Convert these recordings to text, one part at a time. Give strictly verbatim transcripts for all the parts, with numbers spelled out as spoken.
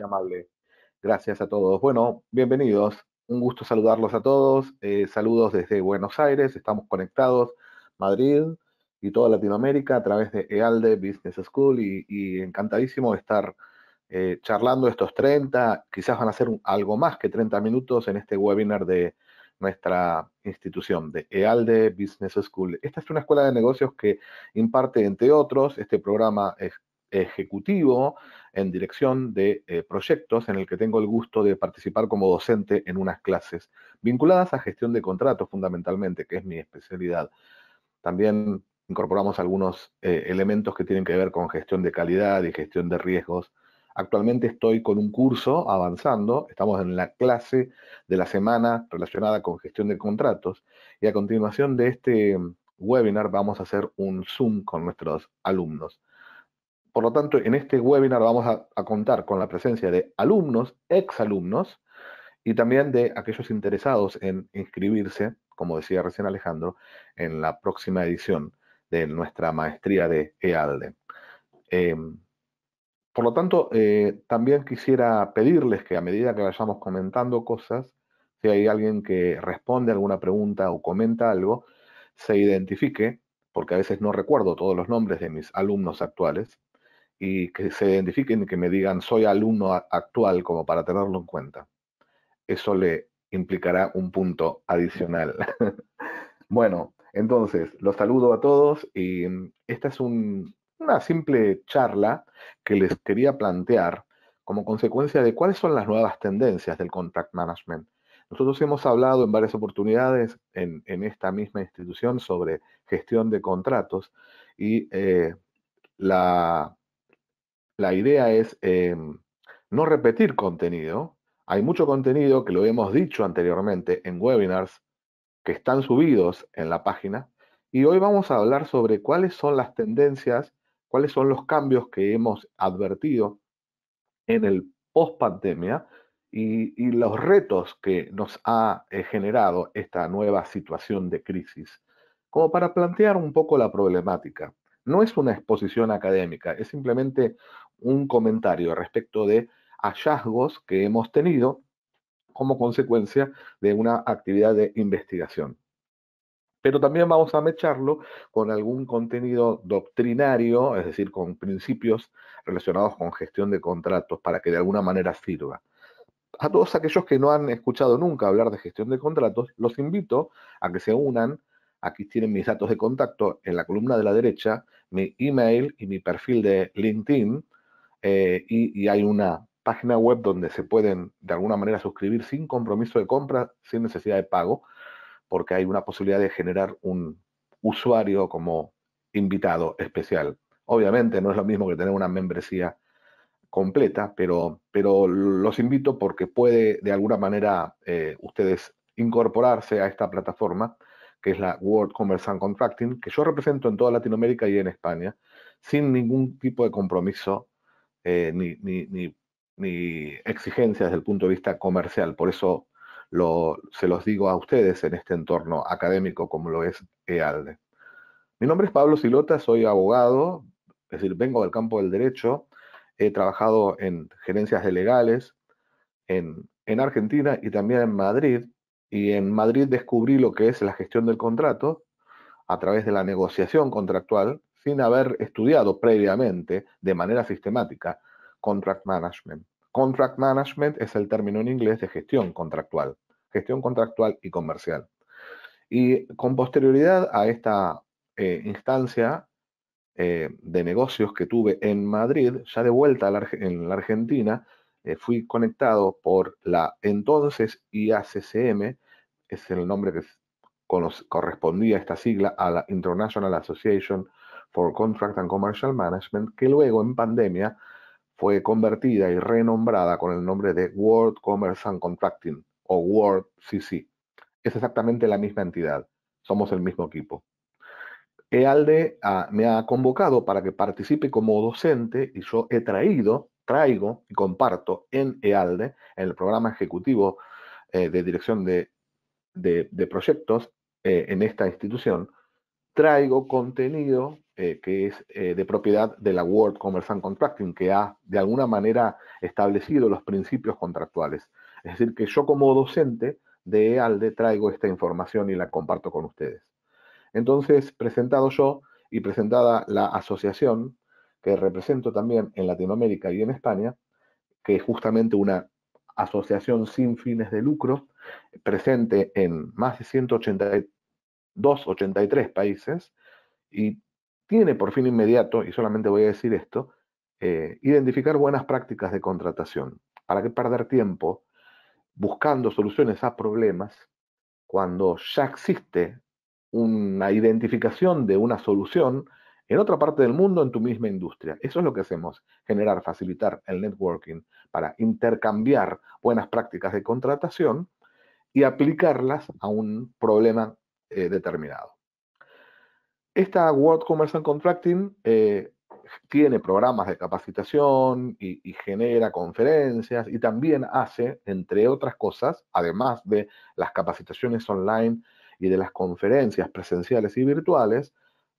muy amable. Gracias a todos. Bueno, bienvenidos. Un gusto saludarlos a todos. Eh, saludos desde Buenos Aires. Estamos conectados, Madrid y toda Latinoamérica a través de EALDE Business School y, y encantadísimo de estar eh, charlando estos treinta, quizás van a ser un, algo más que treinta minutos en este webinar de nuestra institución, de EALDE Business School. Esta es una escuela de negocios que imparte, entre otros, este programa ejecutivo en dirección de eh, proyectos en el que tengo el gusto de participar como docente en unas clases vinculadas a gestión de contratos fundamentalmente, que es mi especialidad. También incorporamos algunos eh, elementos que tienen que ver con gestión de calidad y gestión de riesgos. Actualmente estoy con un curso avanzando, estamos en la clase de la semana relacionada con gestión de contratos y a continuación de este webinar vamos a hacer un Zoom con nuestros alumnos. Por lo tanto, en este webinar vamos a, a contar con la presencia de alumnos, exalumnos y también de aquellos interesados en inscribirse, como decía recién Alejandro, en la próxima edición de nuestra maestría de EALDE. Eh, por lo tanto, eh, también quisiera pedirles que a medida que vayamos comentando cosas, si hay alguien que responde alguna pregunta o comenta algo, se identifique, porque a veces no recuerdo todos los nombres de mis alumnos actuales, y que se identifiquen y que me digan soy alumno actual, como para tenerlo en cuenta. Eso le implicará un punto adicional. Bueno, entonces, los saludo a todos y esta es un, una simple charla que les quería plantear como consecuencia de cuáles son las nuevas tendencias del contract management. Nosotros hemos hablado en varias oportunidades en, en esta misma institución sobre gestión de contratos y eh, la, la idea es eh, no repetir contenido. Hay mucho contenido que lo hemos dicho anteriormente en webinars que están subidos en la página y hoy vamos a hablar sobre cuáles son las tendencias, cuáles son los cambios que hemos advertido en el post-pandemia y, y los retos que nos ha eh, generado esta nueva situación de crisis, como para plantear un poco la problemática. No es una exposición académica, es simplemente un comentario respecto de hallazgos que hemos tenido como consecuencia de una actividad de investigación. Pero también vamos a mecharlo con algún contenido doctrinario, es decir, con principios relacionados con gestión de contratos para que de alguna manera sirva. A todos aquellos que no han escuchado nunca hablar de gestión de contratos, los invito a que se unan. Aquí tienen mis datos de contacto en la columna de la derecha, mi email y mi perfil de LinkedIn, eh, y, y hay una página web donde se pueden de alguna manera suscribir sin compromiso de compra, sin necesidad de pago, porque hay una posibilidad de generar un usuario como invitado especial. Obviamente no es lo mismo que tener una membresía completa, pero, pero los invito porque puede de alguna manera eh, ustedes incorporarse a esta plataforma, que es la World Commerce and Contracting, que yo represento en toda Latinoamérica y en España, sin ningún tipo de compromiso eh, ni, ni, ni ni exigencias desde el punto de vista comercial. Por eso lo, se los digo a ustedes en este entorno académico como lo es EALDE. Mi nombre es Pablo Cilotta, soy abogado, es decir, vengo del campo del derecho, he trabajado en gerencias de legales en, en Argentina y también en Madrid, y en Madrid descubrí lo que es la gestión del contrato a través de la negociación contractual sin haber estudiado previamente de manera sistemática contract management. Contract management es el término en inglés de gestión contractual, gestión contractual y comercial. Y con posterioridad a esta eh, instancia eh, de negocios que tuve en Madrid, ya de vuelta a la, en la Argentina, eh, fui conectado por la entonces I A C C M, es el nombre que correspondía a esta sigla, a la International Association for Contract and Commercial Management, que luego en pandemia fue convertida y renombrada con el nombre de World Commerce and Contracting, o World C C. Es exactamente la misma entidad, somos el mismo equipo. EALDE ah, me ha convocado para que participe como docente y yo he traído, traigo y comparto en EALDE, en el programa ejecutivo eh, de dirección de, de, de proyectos eh, en esta institución, traigo contenido eh, que es eh, de propiedad de la World Commerce and Contracting, que ha de alguna manera establecido los principios contractuales. Es decir, que yo como docente de EALDE traigo esta información y la comparto con ustedes. Entonces, presentado yo y presentada la asociación que represento también en Latinoamérica y en España, que es justamente una asociación sin fines de lucro, presente en más de ciento ochenta y dos, ochenta y tres países, y tiene por fin inmediato, y solamente voy a decir esto, eh, identificar buenas prácticas de contratación. ¿Para qué perder tiempo buscando soluciones a problemas cuando ya existe una identificación de una solución en otra parte del mundo, en tu misma industria? Eso es lo que hacemos, generar, facilitar el networking para intercambiar buenas prácticas de contratación y aplicarlas a un problema eh, determinado. Esta World Commerce and Contracting eh, tiene programas de capacitación y, y genera conferencias y también hace, entre otras cosas, además de las capacitaciones online y de las conferencias presenciales y virtuales,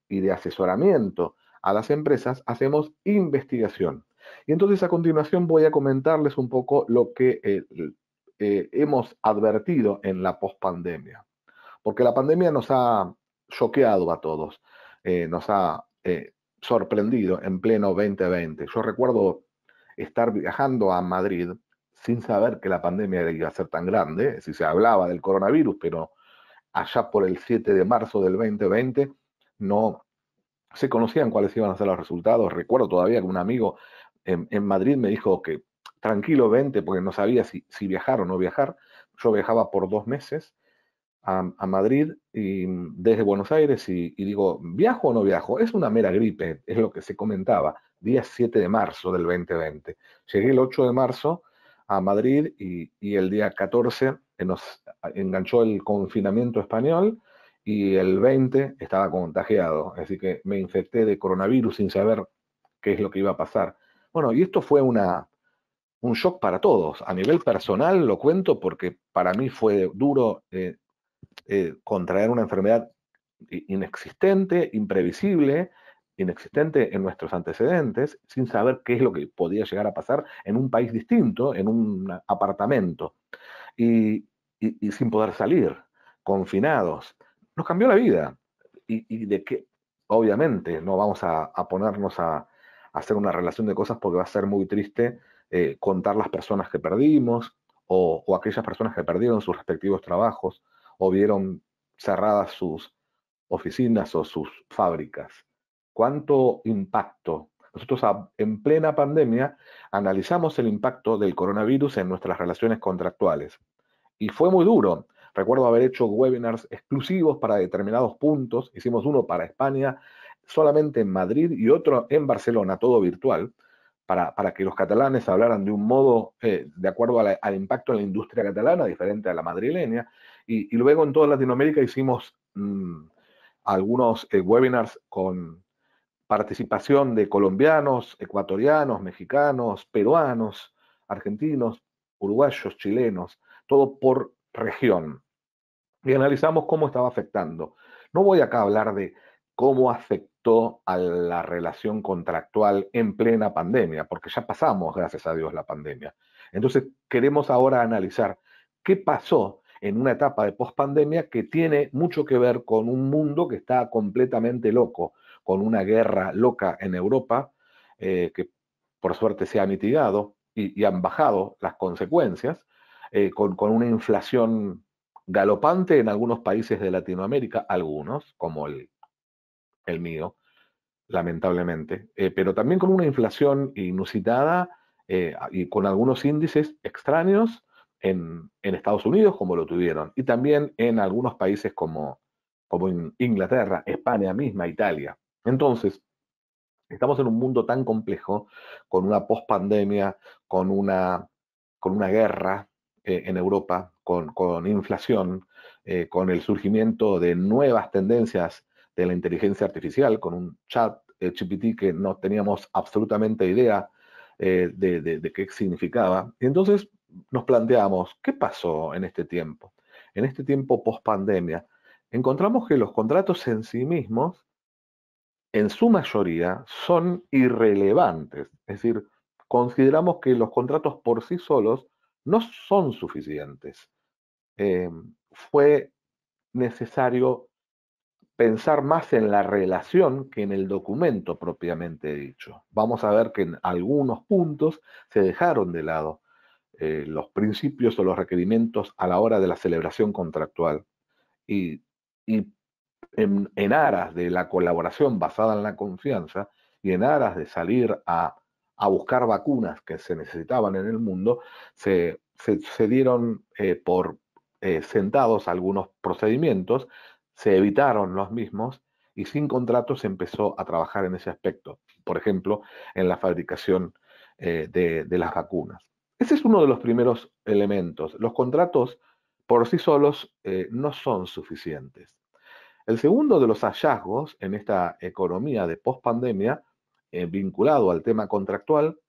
y de asesoramiento a las empresas, hacemos investigación. Y entonces a continuación voy a comentarles un poco lo que eh, eh, hemos advertido en la pospandemia. Porque la pandemia nos ha choqueado a todos, eh, nos ha eh, sorprendido en pleno veinte veinte. Yo recuerdo estar viajando a Madrid sin saber que la pandemia iba a ser tan grande. Si se hablaba del coronavirus, pero allá por el siete de marzo del veinte veinte, no se conocían cuáles iban a ser los resultados. Recuerdo todavía que un amigo en, en Madrid me dijo que tranquilo, vente, porque no sabía si, si viajar o no viajar. Yo viajaba por dos meses a, a Madrid y desde Buenos Aires y, y digo, ¿viajo o no viajo? Es una mera gripe, es lo que se comentaba, día siete de marzo del veinte veinte. Llegué el ocho de marzo a Madrid y, y el día catorce nos enganchó el confinamiento español. Y el veinte estaba contagiado, así que me infecté de coronavirus sin saber qué es lo que iba a pasar. Bueno, y esto fue una, un shock para todos. A nivel personal lo cuento porque para mí fue duro eh, eh, contraer una enfermedad inexistente, imprevisible, inexistente en nuestros antecedentes, sin saber qué es lo que podía llegar a pasar en un país distinto, en un apartamento, y, y, y sin poder salir, confinados. Nos cambió la vida, y, y de que obviamente no vamos a, a ponernos a, a hacer una relación de cosas porque va a ser muy triste eh, contar las personas que perdimos o, o aquellas personas que perdieron sus respectivos trabajos o vieron cerradas sus oficinas o sus fábricas. ¿Cuánto impacto? Nosotros a, en plena pandemia analizamos el impacto del coronavirus en nuestras relaciones contractuales y fue muy duro. Recuerdo haber hecho webinars exclusivos para determinados puntos. Hicimos uno para España, solamente en Madrid, y otro en Barcelona, todo virtual, para, para que los catalanes hablaran de un modo, eh, de acuerdo a la, al impacto en la industria catalana, diferente a la madrileña. Y, y luego en toda Latinoamérica hicimos mmm, algunos eh, webinars con participación de colombianos, ecuatorianos, mexicanos, peruanos, argentinos, uruguayos, chilenos, todo por región, y analizamos cómo estaba afectando. No voy acá a hablar de cómo afectó a la relación contractual en plena pandemia, porque ya pasamos, gracias a Dios, la pandemia. Entonces queremos ahora analizar qué pasó en una etapa de pospandemia que tiene mucho que ver con un mundo que está completamente loco, con una guerra loca en Europa, eh, que por suerte se ha mitigado y, y han bajado las consecuencias, Eh, con, con una inflación galopante en algunos países de Latinoamérica, algunos, como el, el mío, lamentablemente, eh, pero también con una inflación inusitada eh, y con algunos índices extraños en, en Estados Unidos, como lo tuvieron, y también en algunos países como, como en Inglaterra, España misma, Italia. Entonces, estamos en un mundo tan complejo, con una pospandemia, con una, con una guerra, Eh, en Europa, con, con inflación, eh, con el surgimiento de nuevas tendencias de la inteligencia artificial, con un chat eh, G P T que no teníamos absolutamente idea eh, de, de, de qué significaba. Y entonces nos planteamos, ¿qué pasó en este tiempo? En este tiempo post-pandemia, encontramos que los contratos en sí mismos, en su mayoría, son irrelevantes. Es decir, consideramos que los contratos por sí solos no son suficientes. Eh, fue necesario pensar más en la relación que en el documento propiamente dicho. Vamos a ver que en algunos puntos se dejaron de lado eh, los principios o los requerimientos a la hora de la celebración contractual. Y, y en, en aras de la colaboración basada en la confianza y en aras de salir a, a buscar vacunas que se necesitaban en el mundo, se, se, se dieron eh, por eh, sentados algunos procedimientos, se evitaron los mismos y sin contrato se empezó a trabajar en ese aspecto. Por ejemplo, en la fabricación eh, de, de las vacunas. Ese es uno de los primeros elementos. Los contratos por sí solos eh, no son suficientes. El segundo de los hallazgos en esta economía de pospandemia, eh, vinculado al tema contractual,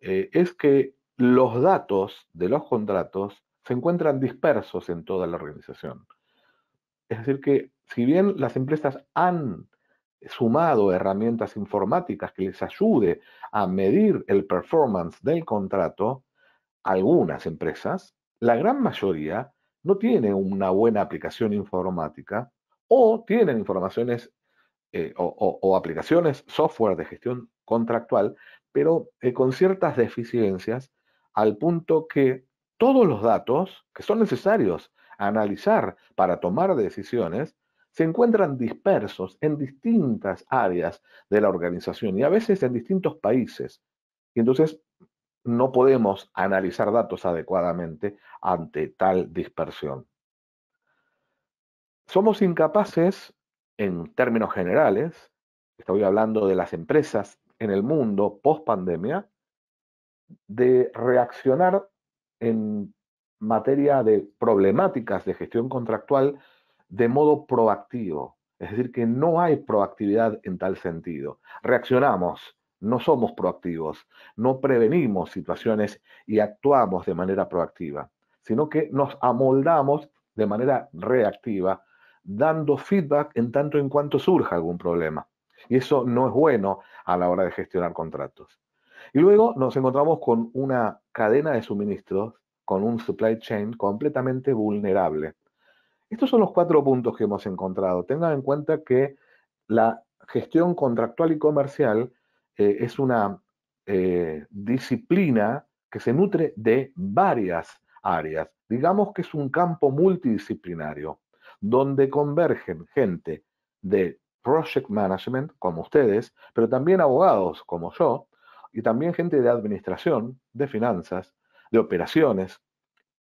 eh, es que los datos de los contratos se encuentran dispersos en toda la organización. Es decir que, si bien las empresas han sumado herramientas informáticas que les ayude a medir el performance del contrato, algunas empresas, la gran mayoría, no tiene una buena aplicación informática o tienen informaciones eh, o, o, o aplicaciones, software de gestión contractual, pero eh, con ciertas deficiencias, al punto que todos los datos que son necesarios a analizar para tomar decisiones se encuentran dispersos en distintas áreas de la organización y a veces en distintos países. Y entonces no podemos analizar datos adecuadamente ante tal dispersión. Somos incapaces, en términos generales, estoy hablando de las empresas en el mundo post-pandemia, de reaccionar en materia de problemáticas de gestión contractual de modo proactivo. Es decir, que no hay proactividad en tal sentido. Reaccionamos. No somos proactivos, no prevenimos situaciones y actuamos de manera proactiva, sino que nos amoldamos de manera reactiva, dando feedback en tanto en cuanto surja algún problema. Y eso no es bueno a la hora de gestionar contratos. Y luego nos encontramos con una cadena de suministros, con un supply chain completamente vulnerable. Estos son los cuatro puntos que hemos encontrado. Tengan en cuenta que la gestión contractual y comercial Eh, es una eh, disciplina que se nutre de varias áreas. Digamos que es un campo multidisciplinario, donde convergen gente de project management, como ustedes, pero también abogados, como yo, y también gente de administración, de finanzas, de operaciones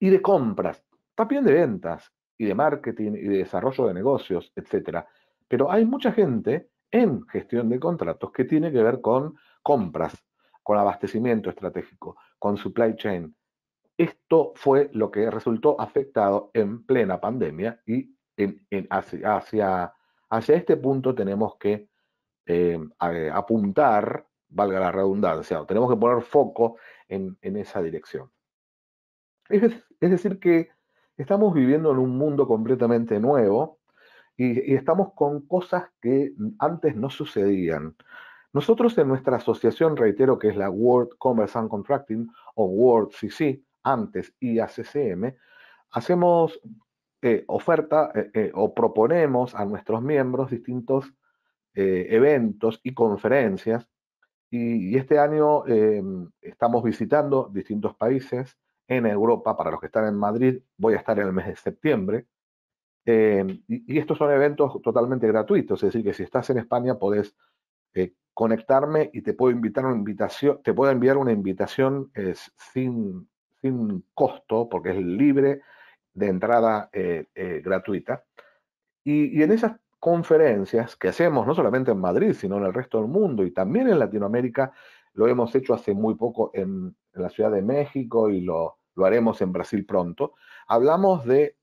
y de compras, también de ventas y de marketing y de desarrollo de negocios, etcétera. Pero hay mucha gente en gestión de contratos que tiene que ver con compras, con abastecimiento estratégico, con supply chain. Esto fue lo que resultó afectado en plena pandemia y en, en hacia, hacia, hacia este punto tenemos que eh, apuntar, valga la redundancia, o tenemos que poner foco en, en esa dirección. Es, es decir que estamos viviendo en un mundo completamente nuevo, Y, y estamos con cosas que antes no sucedían. Nosotros en nuestra asociación, reitero que es la World Commerce and Contracting, o World C C, antes I A C C M, hacemos eh, oferta eh, eh, o proponemos a nuestros miembros distintos eh, eventos y conferencias. Y, y este año eh, estamos visitando distintos países en Europa. Para los que están en Madrid, voy a estar en el mes de septiembre. Eh, y, y estos son eventos totalmente gratuitos, es decir, que si estás en España podés eh, conectarme y te puedo invitar una invitación, te puedo enviar una invitación eh, sin, sin costo, porque es libre de entrada eh, eh, gratuita. Y, y en esas conferencias que hacemos, no solamente en Madrid, sino en el resto del mundo y también en Latinoamérica, lo hemos hecho hace muy poco en, en la Ciudad de México y lo, lo haremos en Brasil pronto, hablamos de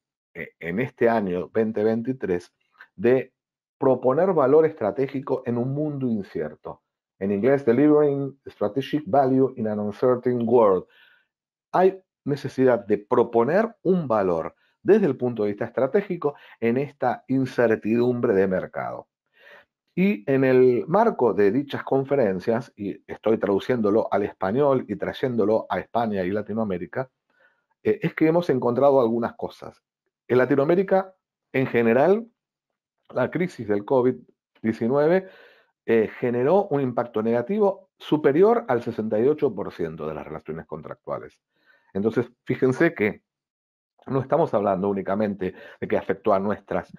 en este año veinte veintitrés, de proponer valor estratégico en un mundo incierto. En inglés, Delivering Strategic Value in an Uncertain World. Hay necesidad de proponer un valor, desde el punto de vista estratégico en esta incertidumbre de mercado. Y en el marco de dichas conferencias, y estoy traduciéndolo al español y trayéndolo a España y Latinoamérica, eh, es que hemos encontrado algunas cosas. En Latinoamérica, en general, la crisis del COVID diecinueve eh, generó un impacto negativo superior al sesenta y ocho por ciento de las relaciones contractuales. Entonces, fíjense que no estamos hablando únicamente de que afectó a nuestras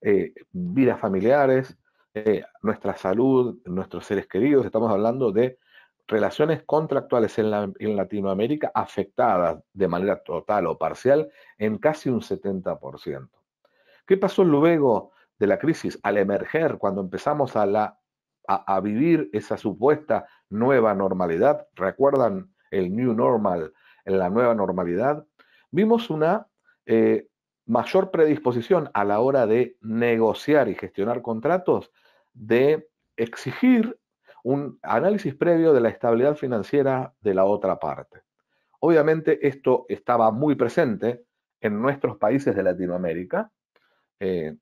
eh, vidas familiares, Eh, nuestra salud, nuestros seres queridos. Estamos hablando de relaciones contractuales en, la, en Latinoamérica afectadas de manera total o parcial en casi un setenta por ciento. ¿Qué pasó luego de la crisis al emerger, cuando empezamos a, la, a, a vivir esa supuesta nueva normalidad? ¿Recuerdan el new normal, la nueva normalidad? Vimos una eh, mayor predisposición a la hora de negociar y gestionar contratos, de exigir un análisis previo de la estabilidad financiera de la otra parte. Obviamente esto estaba muy presente en nuestros países de Latinoamérica, eh,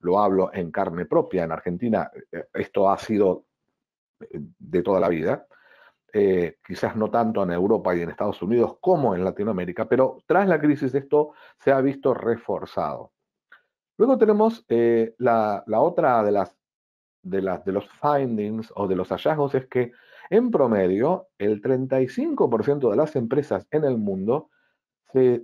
lo hablo en carne propia, en Argentina esto ha sido de toda la vida, eh, quizás no tanto en Europa y en Estados Unidos como en Latinoamérica, pero tras la crisis esto se ha visto reforzado. Luego tenemos eh, la, la otra de las De, la, de los findings o de los hallazgos, es que en promedio el treinta y cinco por ciento de las empresas en el mundo se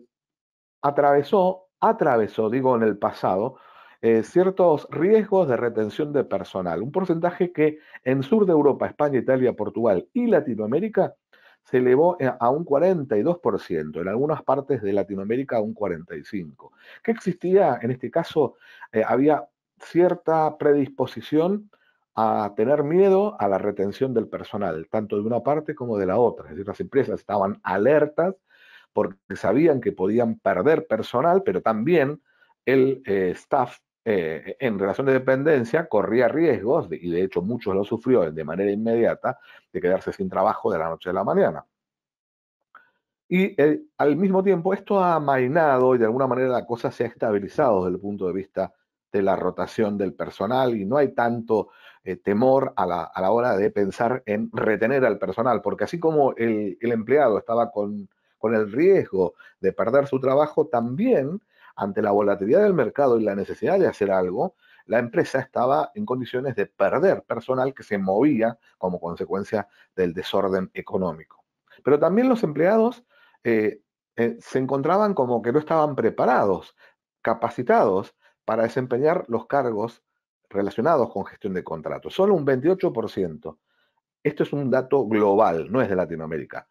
atravesó, atravesó, digo en el pasado, eh, ciertos riesgos de retención de personal. Un porcentaje que en sur de Europa, España, Italia, Portugal y Latinoamérica se elevó a un cuarenta y dos por ciento, en algunas partes de Latinoamérica a un cuarenta y cinco por ciento. ¿Qué existía? En este caso eh, había cierta predisposición a tener miedo a la retención del personal, tanto de una parte como de la otra. Es decir, las empresas estaban alertas porque sabían que podían perder personal, pero también el eh, staff eh, en relación de dependencia corría riesgos, y de hecho muchos lo sufrió de manera inmediata, de quedarse sin trabajo de la noche a la mañana. Y eh, al mismo tiempo esto ha amainado y de alguna manera la cosa se ha estabilizado desde el punto de vista de la rotación del personal, y no hay tanto eh, temor a la, a la hora de pensar en retener al personal, porque así como el, el empleado estaba con, con el riesgo de perder su trabajo, también ante la volatilidad del mercado y la necesidad de hacer algo, la empresa estaba en condiciones de perder personal que se movía como consecuencia del desorden económico. Pero también los empleados eh, eh, se encontraban como que no estaban preparados, capacitados para desempeñar los cargos relacionados con gestión de contratos. Solo un veintiocho por ciento, esto es un dato global, no es de Latinoamérica,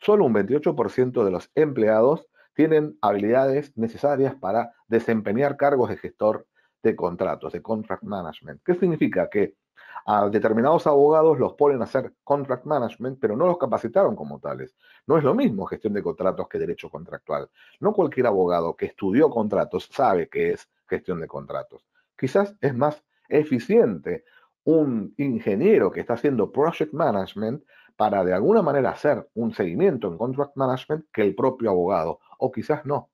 solo un veintiocho por ciento de los empleados tienen habilidades necesarias para desempeñar cargos de gestor de contratos, de contract management. ¿Qué significa? Que a determinados abogados los ponen a hacer contract management, pero no los capacitaron como tales. No es lo mismo gestión de contratos que derecho contractual. No cualquier abogado que estudió contratos sabe qué es gestión de contratos. Quizás es más eficiente un ingeniero que está haciendo project management para de alguna manera hacer un seguimiento en contract management que el propio abogado, o quizás no,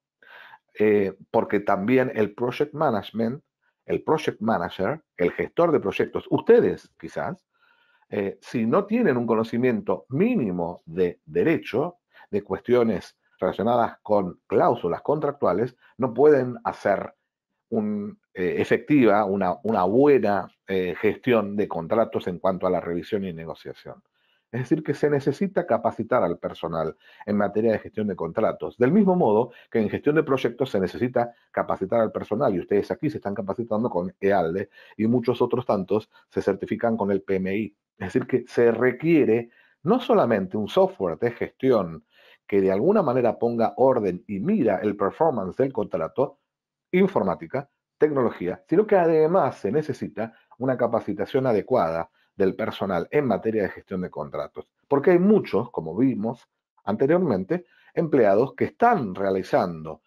eh, porque también el project management, el project manager, el gestor de proyectos, ustedes quizás, eh, si no tienen un conocimiento mínimo de derecho, de cuestiones relacionadas con cláusulas contractuales, no pueden hacer Un, eh, efectiva, una, una buena eh, gestión de contratos en cuanto a la revisión y negociación. Es decir, que se necesita capacitar al personal en materia de gestión de contratos, del mismo modo que en gestión de proyectos se necesita capacitar al personal, y ustedes aquí se están capacitando con EALDE, y muchos otros tantos se certifican con el P M I. Es decir, que se requiere no solamente un software de gestión que de alguna manera ponga orden y mira el performance del contrato, informática, tecnología, sino que además se necesita una capacitación adecuada del personal en materia de gestión de contratos, porque hay muchos, como vimos anteriormente, empleados que están realizando,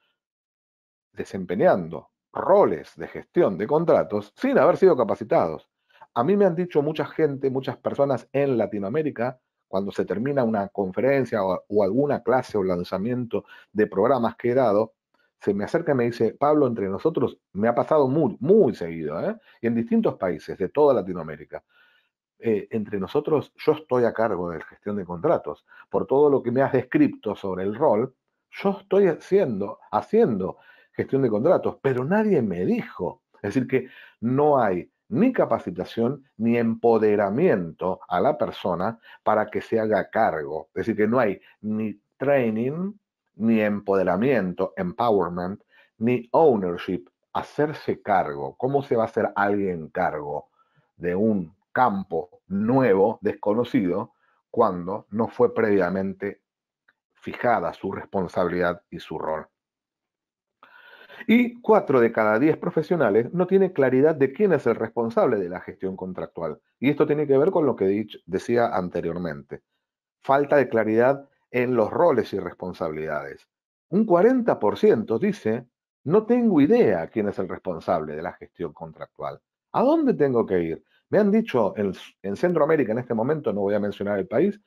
desempeñando roles de gestión de contratos sin haber sido capacitados. A mí me han dicho mucha gente, muchas personas en Latinoamérica, cuando se termina una conferencia o, o alguna clase o lanzamiento de programas que he dado, se me acerca y me dice, Pablo, entre nosotros, me ha pasado muy, muy seguido, ¿eh? Y en distintos países de toda Latinoamérica. Eh, entre nosotros, yo estoy a cargo de gestión de contratos. Por todo lo que me has descrito sobre el rol, yo estoy haciendo, haciendo gestión de contratos, pero nadie me dijo. Es decir, que no hay ni capacitación ni empoderamiento a la persona para que se haga cargo. Es decir, que no hay ni training, ni empoderamiento, empowerment, ni ownership, hacerse cargo. ¿Cómo se va a hacer alguien cargo de un campo nuevo, desconocido, cuando no fue previamente fijada su responsabilidad y su rol? Y cuatro de cada diez profesionales no tienen claridad de quién es el responsable de la gestión contractual. Y esto tiene que ver con lo que dicho, decía anteriormente. Falta de claridad en los roles y responsabilidades. Un cuarenta por ciento dice, no tengo idea quién es el responsable de la gestión contractual. ¿A dónde tengo que ir? Me han dicho, en, en Centroamérica en este momento, no voy a mencionar el país,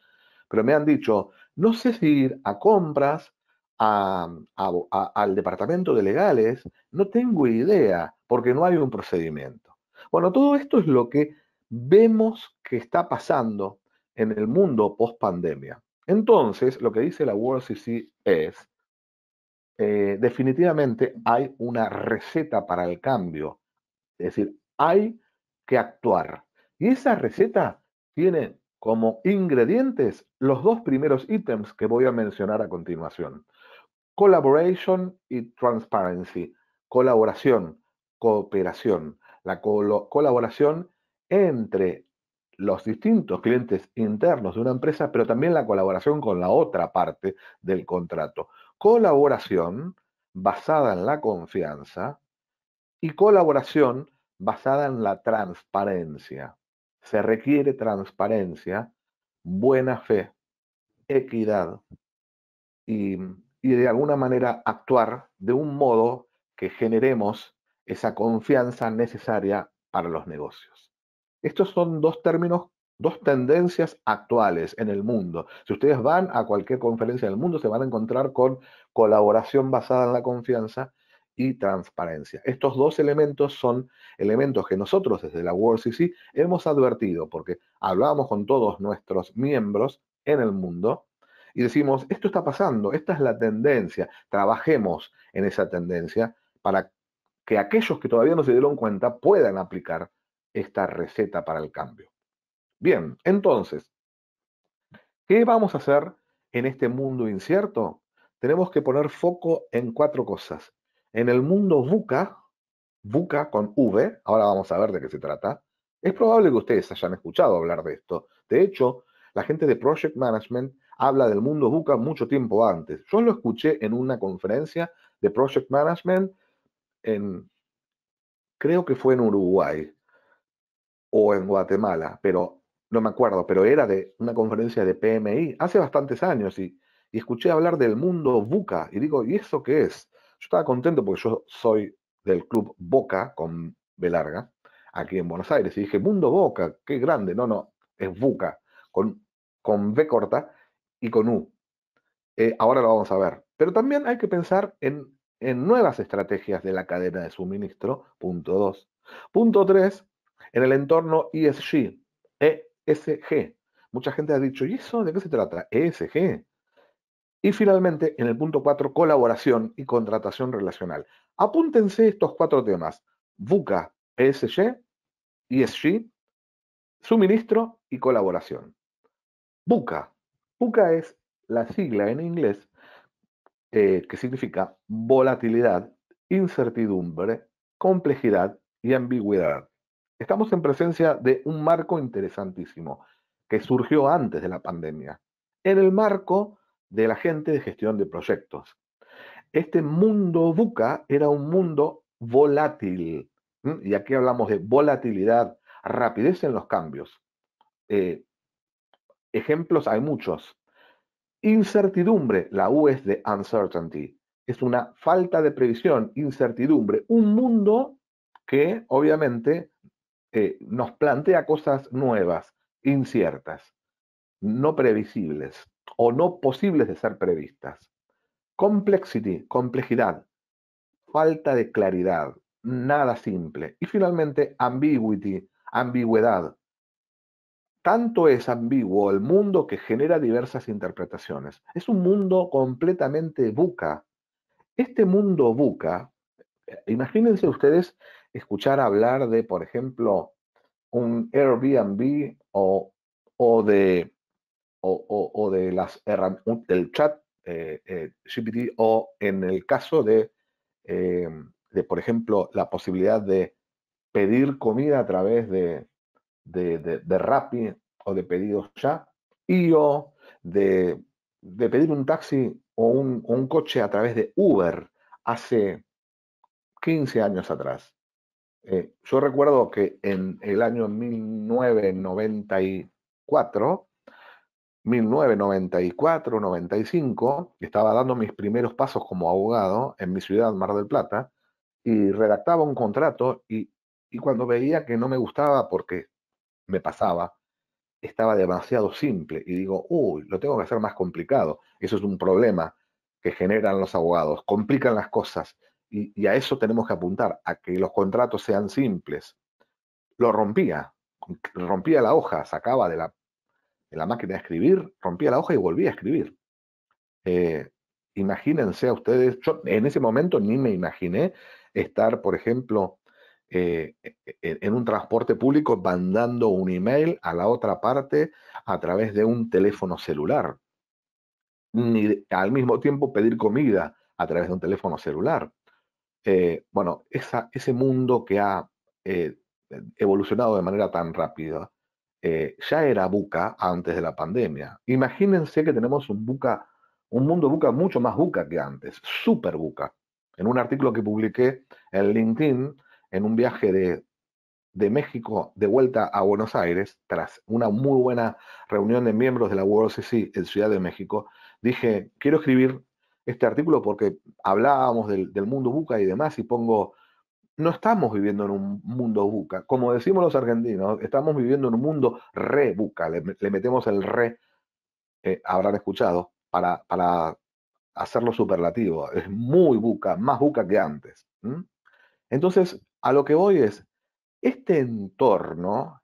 pero me han dicho, no sé si ir a compras, A, a, a, al departamento de legales, no tengo idea, porque no hay un procedimiento. Bueno, todo esto es lo que vemos que está pasando en el mundo post-pandemia. Entonces, lo que dice la World C C es, eh, definitivamente hay una receta para el cambio, es decir, hay que actuar. Y esa receta tiene como ingredientes los dos primeros ítems que voy a mencionar a continuación. Collaboration y transparency. Colaboración, cooperación. La col- colaboración entre los distintos clientes internos de una empresa, pero también la colaboración con la otra parte del contrato. Colaboración basada en la confianza y colaboración basada en la transparencia. Se requiere transparencia, buena fe, equidad y... y de alguna manera actuar de un modo que generemos esa confianza necesaria para los negocios. Estos son dos términos, dos tendencias actuales en el mundo. Si ustedes van a cualquier conferencia del mundo, se van a encontrar con colaboración basada en la confianza y transparencia. Estos dos elementos son elementos que nosotros desde la World C C hemos advertido, porque hablábamos con todos nuestros miembros en el mundo, y decimos, esto está pasando, esta es la tendencia, trabajemos en esa tendencia para que aquellos que todavía no se dieron cuenta puedan aplicar esta receta para el cambio. Bien, entonces, ¿qué vamos a hacer en este mundo incierto? Tenemos que poner foco en cuatro cosas. En el mundo VUCA, VUCA con V, ahora vamos a ver de qué se trata, es probable que ustedes hayan escuchado hablar de esto. De hecho, la gente de Project Management habla del mundo VUCA mucho tiempo antes. Yo lo escuché en una conferencia de Project Management, en, creo que fue en Uruguay o en Guatemala, pero no me acuerdo, pero era de una conferencia de P M I hace bastantes años y, y escuché hablar del mundo VUCA y digo, ¿y eso qué es? Yo estaba contento porque yo soy del club Boca, con B larga, aquí en Buenos Aires, y dije, mundo Boca, qué grande. No, no, es VUCA, con, con B corta, y con U. Eh, ahora lo vamos a ver. Pero también hay que pensar en, en nuevas estrategias de la cadena de suministro, punto dos. Punto tres, en el entorno E S G, E S G. Mucha gente ha dicho, ¿y eso de qué se trata? E S G. Y finalmente, en el punto cuatro, colaboración y contratación relacional. Apúntense estos cuatro temas. VUCA, E S G, E S G, suministro y colaboración. VUCA. VUCA es la sigla en inglés eh, que significa volatilidad, incertidumbre, complejidad y ambigüedad. Estamos en presencia de un marco interesantísimo que surgió antes de la pandemia, en el marco de la gente de gestión de proyectos. Este mundo VUCA era un mundo volátil, ¿sí? Y aquí hablamos de volatilidad, rapidez en los cambios. Eh, Ejemplos hay muchos. Incertidumbre, la U es de uncertainty. Es una falta de previsión, incertidumbre. Un mundo que obviamente eh, nos plantea cosas nuevas, inciertas, no previsibles o no posibles de ser previstas. Complexity, complejidad. falta de claridad, nada simple. Y finalmente, ambiguity, ambigüedad. Tanto es ambiguo el mundo que genera diversas interpretaciones. Es un mundo completamente VUCA. Este mundo VUCA, imagínense ustedes escuchar hablar de, por ejemplo, un Airbnb o, o, de, o, o, o de las del chat eh, eh, G P T, o en el caso de, eh, de, por ejemplo, la posibilidad de pedir comida a través de De, de, de Rappi o de pedidos ya, y o de, de pedir un taxi o un, un coche a través de Uber hace quince años atrás. Eh, yo recuerdo que en el año mil novecientos noventa y cuatro, mil novecientos noventa y cuatro, noventa y cinco, estaba dando mis primeros pasos como abogado en mi ciudad, Mar del Plata, y redactaba un contrato, y, y cuando veía que no me gustaba porque me pasaba, estaba demasiado simple, y digo, uy, lo tengo que hacer más complicado. Eso es un problema que generan los abogados, complican las cosas, y, y a eso tenemos que apuntar, a que los contratos sean simples. Lo rompía, rompía la hoja, sacaba de la, de la máquina de escribir, rompía la hoja y volvía a escribir. Eh, imagínense a ustedes, yo en ese momento ni me imaginé estar, por ejemplo, Eh, en un transporte público mandando un email a la otra parte a través de un teléfono celular, ni al mismo tiempo pedir comida a través de un teléfono celular. Eh, bueno, esa, ese mundo que ha eh, evolucionado de manera tan rápida eh, ya era VUCA antes de la pandemia. Imagínense que tenemos un VUCA, un mundo VUCA mucho más VUCA que antes, súper VUCA. En un artículo que publiqué en LinkedIn, en un viaje de, de México de vuelta a Buenos Aires, tras una muy buena reunión de miembros de la World C C en Ciudad de México, dije, quiero escribir este artículo porque hablábamos del, del mundo VUCA y demás, y pongo, no estamos viviendo en un mundo VUCA, como decimos los argentinos, estamos viviendo en un mundo re VUCA, le, le metemos el re, eh, habrán escuchado, para, para hacerlo superlativo, es muy VUCA, más VUCA que antes. ¿Mm? Entonces, a lo que voy es, este entorno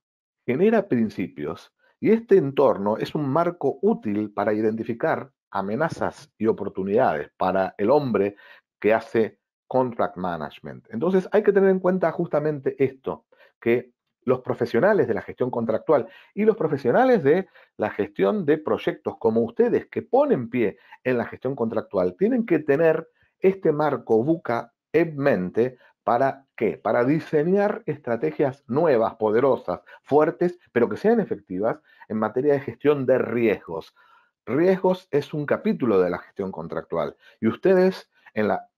genera principios, y este entorno es un marco útil para identificar amenazas y oportunidades para el hombre que hace contract management. Entonces, hay que tener en cuenta justamente esto, que los profesionales de la gestión contractual y los profesionales de la gestión de proyectos, como ustedes, que ponen pie en la gestión contractual, tienen que tener este marco VUCA en mente. ¿Para qué? Para diseñar estrategias nuevas, poderosas, fuertes, pero que sean efectivas en materia de gestión de riesgos. Riesgos es un capítulo de la gestión contractual. Y ustedes en la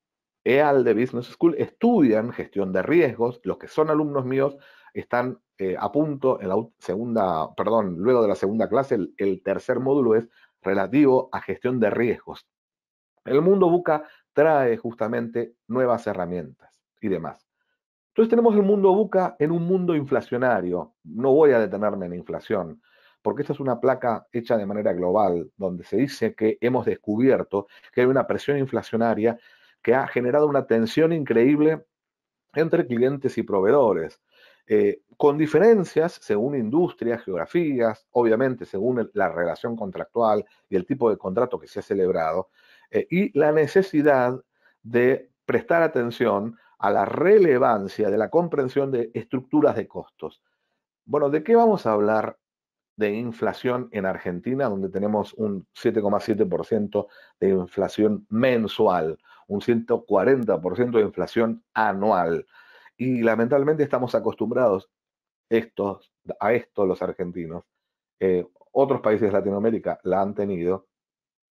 EALDE Business School estudian gestión de riesgos. Los que son alumnos míos están eh, a punto, en la segunda, perdón, luego de la segunda clase, el, el tercer módulo es relativo a gestión de riesgos. El mundo VUCA trae justamente nuevas herramientas y demás. Entonces tenemos el mundo VUCA en un mundo inflacionario. No voy a detenerme en inflación, porque esta es una placa hecha de manera global, donde se dice que hemos descubierto que hay una presión inflacionaria que ha generado una tensión increíble entre clientes y proveedores, eh, con diferencias según industrias, geografías, obviamente según el, la relación contractual y el tipo de contrato que se ha celebrado, eh, y la necesidad de prestar atención a la relevancia de la comprensión de estructuras de costos. Bueno, ¿de qué vamos a hablar de inflación en Argentina, donde tenemos un siete coma siete por ciento de inflación mensual, un ciento cuarenta por ciento de inflación anual? Y lamentablemente estamos acostumbrados estos, a esto los argentinos. Eh, otros países de Latinoamérica la han tenido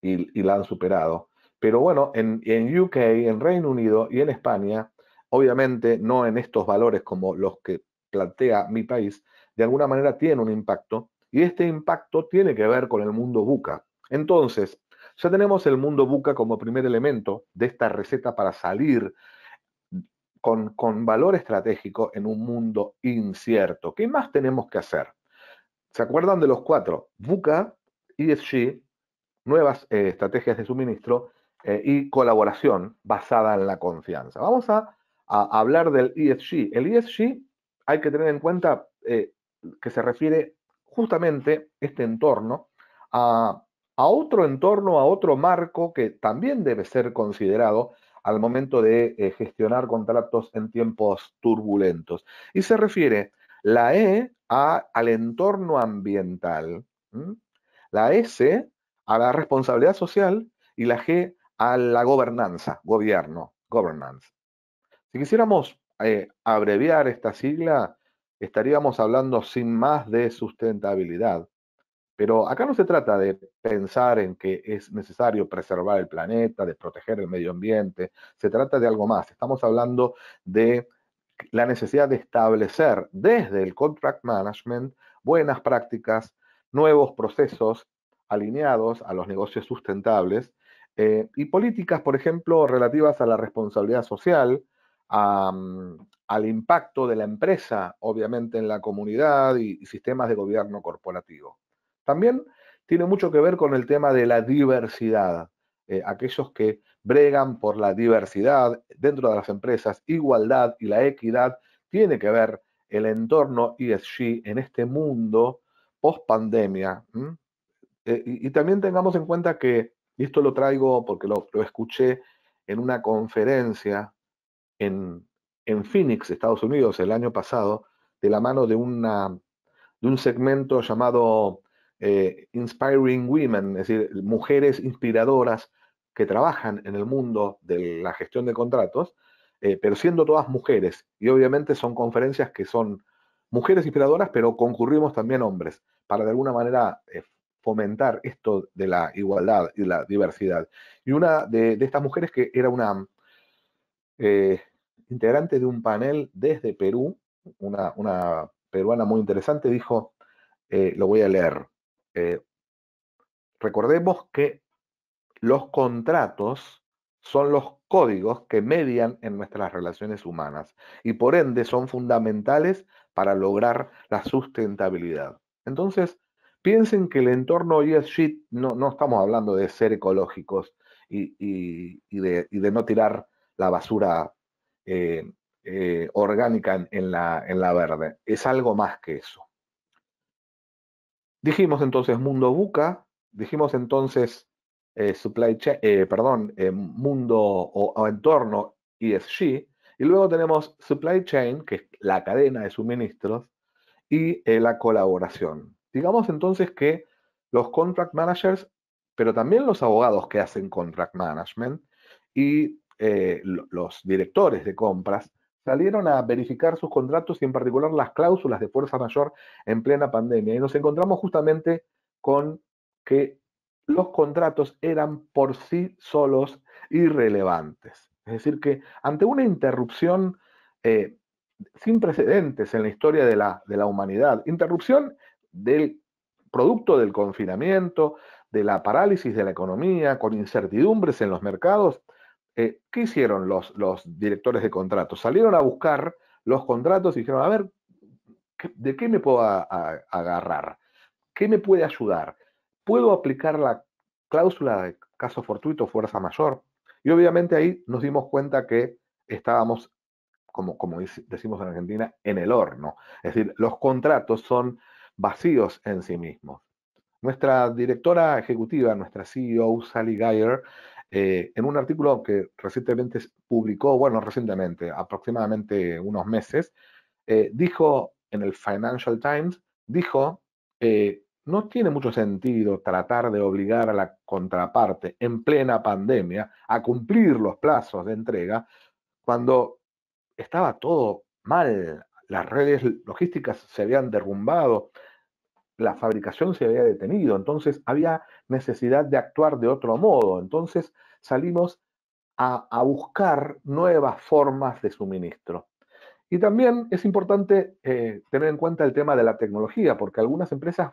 y, y la han superado. Pero bueno, en, en U K, en Reino Unido y en España, obviamente no en estos valores como los que plantea mi país, de alguna manera tiene un impacto, y este impacto tiene que ver con el mundo VUCA. Entonces, ya tenemos el mundo VUCA como primer elemento de esta receta para salir con, con valor estratégico en un mundo incierto. ¿Qué más tenemos que hacer? ¿Se acuerdan de los cuatro? VUCA, E S G, nuevas eh, estrategias de suministro, eh, y colaboración basada en la confianza. Vamos a, a hablar del E S G. El E S G hay que tener en cuenta eh, que se refiere justamente este entorno a, a otro entorno, a otro marco que también debe ser considerado al momento de eh, gestionar contratos en tiempos turbulentos. Y se refiere la E a, al entorno ambiental, ¿m? La S a la responsabilidad social y la G a la gobernanza, gobierno, governance. Si quisiéramos eh, abreviar esta sigla, estaríamos hablando sin más de sustentabilidad. Pero acá no se trata de pensar en que es necesario preservar el planeta, de proteger el medio ambiente. Se trata de algo más. Estamos hablando de la necesidad de establecer desde el contract management buenas prácticas, nuevos procesos alineados a los negocios sustentables eh, y políticas, por ejemplo, relativas a la responsabilidad social, a, al impacto de la empresa, obviamente, en la comunidad y, y sistemas de gobierno corporativo. También tiene mucho que ver con el tema de la diversidad. Eh, aquellos que bregan por la diversidad dentro de las empresas, igualdad y la equidad, tiene que ver el entorno E S G en este mundo post-pandemia. ¿Mm? Eh, y, y también tengamos en cuenta que, y esto lo traigo porque lo, lo escuché en una conferencia en, en Phoenix, Estados Unidos, el año pasado, de la mano de, una, de un segmento llamado... Eh, Inspiring Women, es decir, mujeres inspiradoras que trabajan en el mundo de la gestión de contratos, eh, pero siendo todas mujeres. Y obviamente son conferencias que son mujeres inspiradoras, pero concurrimos también hombres, para de alguna manera eh, fomentar esto de la igualdad y la diversidad. Y una de, de estas mujeres que era una eh, integrante de un panel desde Perú, una, una peruana muy interesante, dijo, eh, lo voy a leer. Eh, recordemos que los contratos son los códigos que median en nuestras relaciones humanas y por ende son fundamentales para lograr la sustentabilidad. Entonces, piensen que el entorno E S G, no, no estamos hablando de ser ecológicos y, y, y, de, y de no tirar la basura eh, eh, orgánica en, en, la, en la verde, es algo más que eso. Dijimos entonces mundo VUCA, dijimos entonces eh, supply chain, eh, perdón, eh, mundo o, o entorno E S G, y luego tenemos supply chain, que es la cadena de suministros, y eh, la colaboración. Digamos entonces que los contract managers, pero también los abogados que hacen contract management y eh, los directores de compras, salieron a verificar sus contratos y en particular las cláusulas de fuerza mayor en plena pandemia. Y nos encontramos justamente con que los contratos eran por sí solos irrelevantes. Es decir, que ante una interrupción eh, sin precedentes en la historia de la, de la humanidad, interrupción del producto del confinamiento, de la parálisis de la economía, con incertidumbres en los mercados, Eh, ¿qué hicieron los, los directores de contratos? Salieron a buscar los contratos y dijeron, a ver, ¿de qué me puedo a, a, agarrar? ¿Qué me puede ayudar? ¿Puedo aplicar la cláusula de caso fortuito, fuerza mayor? Y obviamente ahí nos dimos cuenta que estábamos, como, como decimos en Argentina, en el horno. Es decir, los contratos son vacíos en sí mismos. Nuestra directora ejecutiva, nuestra C E O, Sally Guyer, Eh, en un artículo que recientemente publicó, bueno, recientemente, aproximadamente unos meses, eh, dijo en el Financial Times, dijo, eh, no tiene mucho sentido tratar de obligar a la contraparte en plena pandemia a cumplir los plazos de entrega cuando estaba todo mal, las redes logísticas se habían derrumbado, la fabricación se había detenido, entonces había necesidad de actuar de otro modo. Entonces salimos a, a buscar nuevas formas de suministro. Y también es importante eh, tener en cuenta el tema de la tecnología, porque algunas empresas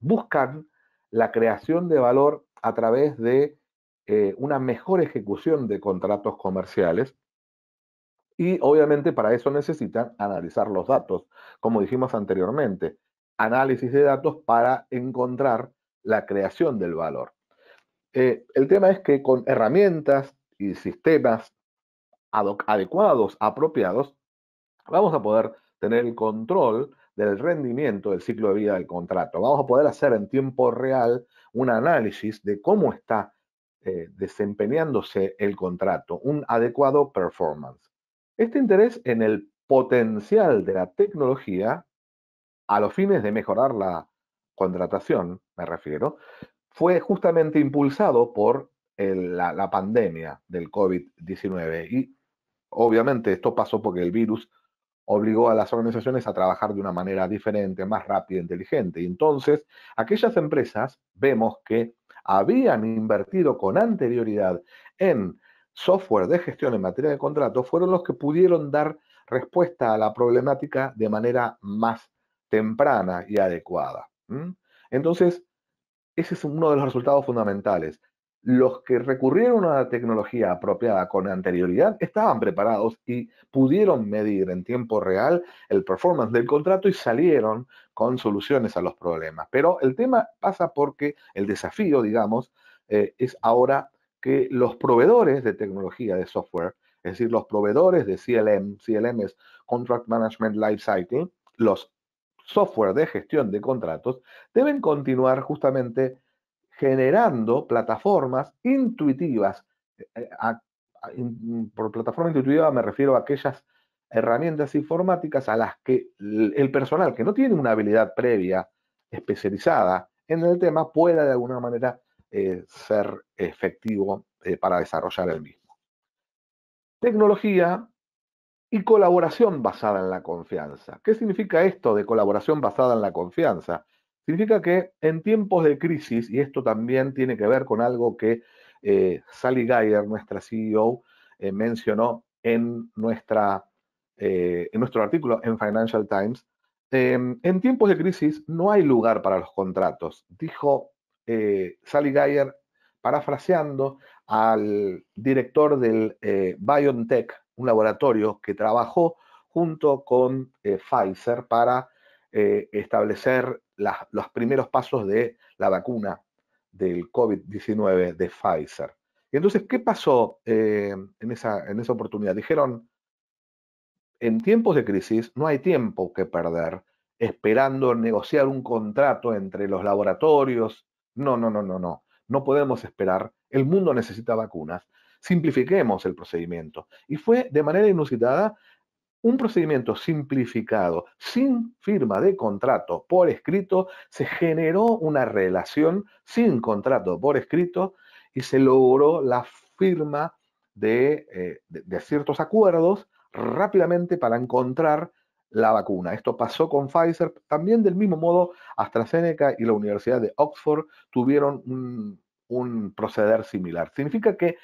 buscan la creación de valor a través de eh, una mejor ejecución de contratos comerciales. Y obviamente para eso necesitan analizar los datos, como dijimos anteriormente. Análisis de datos para encontrar la creación del valor. Eh, el tema es que con herramientas y sistemas adecuados, apropiados, vamos a poder tener el control del rendimiento del ciclo de vida del contrato. Vamos a poder hacer en tiempo real un análisis de cómo está eh, desempeñándose el contrato, un adecuado performance. Este interés en el potencial de la tecnología a los fines de mejorar la contratación, me refiero, fue justamente impulsado por el, la, la pandemia del COVID diecinueve. Y obviamente esto pasó porque el virus obligó a las organizaciones a trabajar de una manera diferente, más rápida e inteligente. Y entonces, aquellas empresas, vemos que habían invertido con anterioridad en software de gestión en materia de contratos, fueron los que pudieron dar respuesta a la problemática de manera más temprana y adecuada. ¿Mm? Entonces, ese es uno de los resultados fundamentales. Los que recurrieron a la tecnología apropiada con anterioridad estaban preparados y pudieron medir en tiempo real el performance del contrato y salieron con soluciones a los problemas. Pero el tema pasa porque el desafío, digamos, eh, es ahora que los proveedores de tecnología de software, es decir, los proveedores de C L M, C L M es Contract Management Lifecycle, los software de gestión de contratos, deben continuar justamente generando plataformas intuitivas. A, a, in, por plataforma intuitiva me refiero a aquellas herramientas informáticas a las que el, el personal que no tiene una habilidad previa especializada en el tema pueda de alguna manera eh, ser efectivo eh, para desarrollar el mismo. Tecnología y colaboración basada en la confianza. ¿Qué significa esto de colaboración basada en la confianza? Significa que en tiempos de crisis, y esto también tiene que ver con algo que eh, Sally Guyer, nuestra C E O, eh, mencionó en, nuestra, eh, en nuestro artículo en Financial Times, eh, en tiempos de crisis no hay lugar para los contratos, dijo eh, Sally Guyer, parafraseando al director del eh, BioNTech, un laboratorio que trabajó junto con eh, Pfizer para eh, establecer Las, los primeros pasos de la vacuna del COVID diecinueve de Pfizer. Y entonces, ¿qué pasó eh, en, esa, en esa oportunidad? Dijeron, en tiempos de crisis no hay tiempo que perder esperando negociar un contrato entre los laboratorios. No, no, no, no, no. No podemos esperar. El mundo necesita vacunas. Simplifiquemos el procedimiento. Y fue de manera inusitada un procedimiento simplificado, sin firma de contrato por escrito, se generó una relación sin contrato por escrito y se logró la firma de, eh, de, de ciertos acuerdos rápidamente para encontrar la vacuna. Esto pasó con Pfizer. También del mismo modo, AstraZeneca y la Universidad de Oxford tuvieron un, un proceder similar. Significa que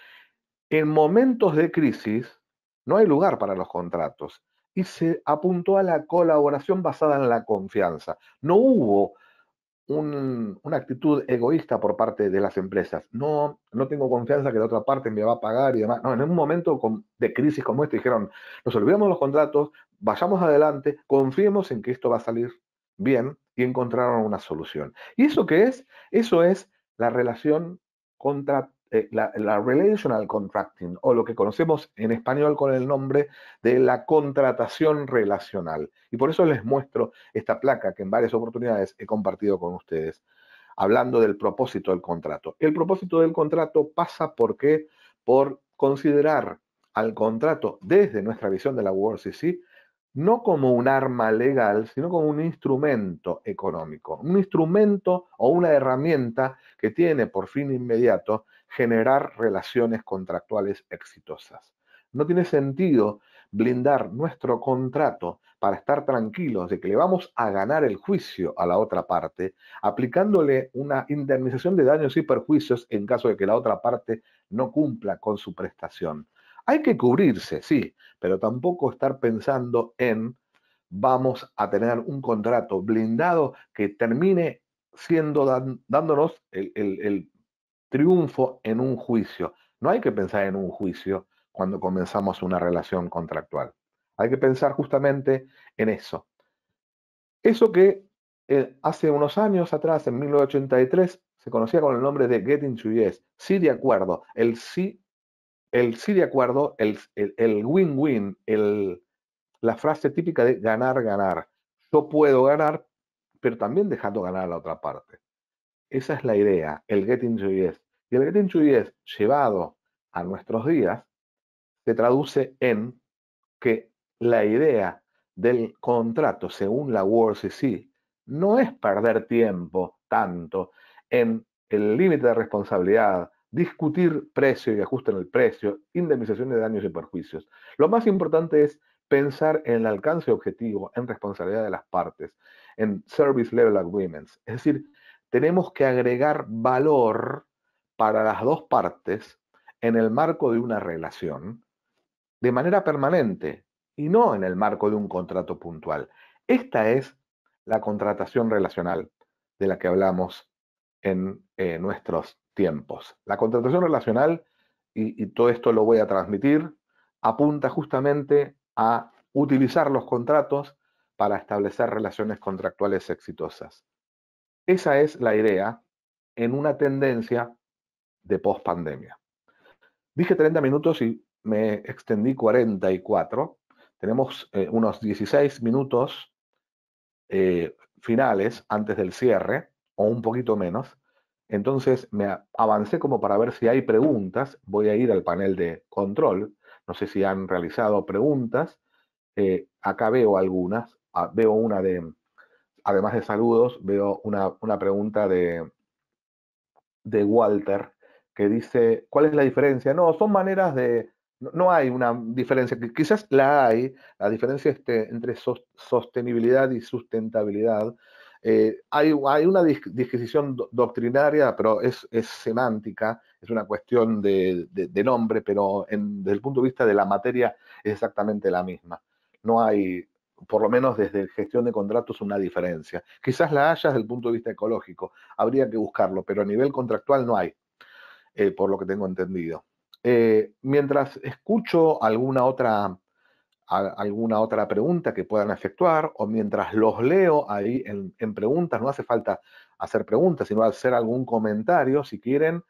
en momentos de crisis no hay lugar para los contratos. Y se apuntó a la colaboración basada en la confianza. No hubo un, una actitud egoísta por parte de las empresas. No, no tengo confianza que la otra parte me va a pagar y demás. No, en un momento de crisis como este dijeron, nos olvidamos los contratos, vayamos adelante, confiemos en que esto va a salir bien y encontraron una solución. ¿Y eso qué es? Eso es la relación contractual. La, la relational contracting, o lo que conocemos en español con el nombre de la contratación relacional. Y por eso les muestro esta placa que en varias oportunidades he compartido con ustedes, hablando del propósito del contrato. El propósito del contrato pasa por qué, por considerar al contrato desde nuestra visión de la World C C, no como un arma legal, sino como un instrumento económico, un instrumento o una herramienta que tiene por fin inmediato generar relaciones contractuales exitosas. No tiene sentido blindar nuestro contrato para estar tranquilos de que le vamos a ganar el juicio a la otra parte, aplicándole una indemnización de daños y perjuicios en caso de que la otra parte no cumpla con su prestación. Hay que cubrirse, sí, pero tampoco estar pensando en vamos a tener un contrato blindado que termine siendo dan, dándonos el, el, el triunfo en un juicio. No hay que pensar en un juicio cuando comenzamos una relación contractual. Hay que pensar justamente en eso. Eso que eh, hace unos años atrás, en mil novecientos ochenta y tres, se conocía con el nombre de Getting to Yes, sí de acuerdo, el sí, el sí de acuerdo, el win-win, el, el la frase típica de ganar, ganar. Yo puedo ganar, pero también dejando ganar a la otra parte. Esa es la idea, el Getting to Yes. Y el Getting to Yes llevado a nuestros días se traduce en que la idea del contrato, según la World C C, no es perder tiempo tanto en el límite de responsabilidad, discutir precio y ajuste en el precio, indemnizaciones de daños y perjuicios. Lo más importante es pensar en el alcance objetivo, en responsabilidad de las partes, en service level agreements. Es decir, tenemos que agregar valor para las dos partes en el marco de una relación de manera permanente y no en el marco de un contrato puntual. Esta es la contratación relacional de la que hablamos en eh, nuestros tiempos. La contratación relacional, y, y todo esto lo voy a transmitir, apunta justamente a utilizar los contratos para establecer relaciones contractuales exitosas. Esa es la idea en una tendencia de post-pandemia. Dije treinta minutos y me extendí cuarenta y cuatro. Tenemos eh, unos dieciséis minutos eh, finales antes del cierre, o un poquito menos. Entonces me avancé como para ver si hay preguntas. Voy a ir al panel de control. No sé si han realizado preguntas. Eh, acá veo algunas. Ah, veo una de, además de saludos, veo una, una pregunta de, de Walter, que dice, ¿cuál es la diferencia? No, son maneras de... No hay una diferencia, quizás la hay, la diferencia este, entre sostenibilidad y sustentabilidad. Eh, hay, hay una disquisición doctrinaria, pero es, es semántica, es una cuestión de, de, de nombre, pero en, desde el punto de vista de la materia es exactamente la misma. No hay, por lo menos desde gestión de contratos, una diferencia. Quizás la haya desde el punto de vista ecológico, habría que buscarlo, pero a nivel contractual no hay, eh, por lo que tengo entendido. Eh, mientras escucho alguna otra, a, alguna otra pregunta que puedan efectuar, o mientras los leo ahí en, en preguntas, no hace falta hacer preguntas, sino hacer algún comentario. Si quieren,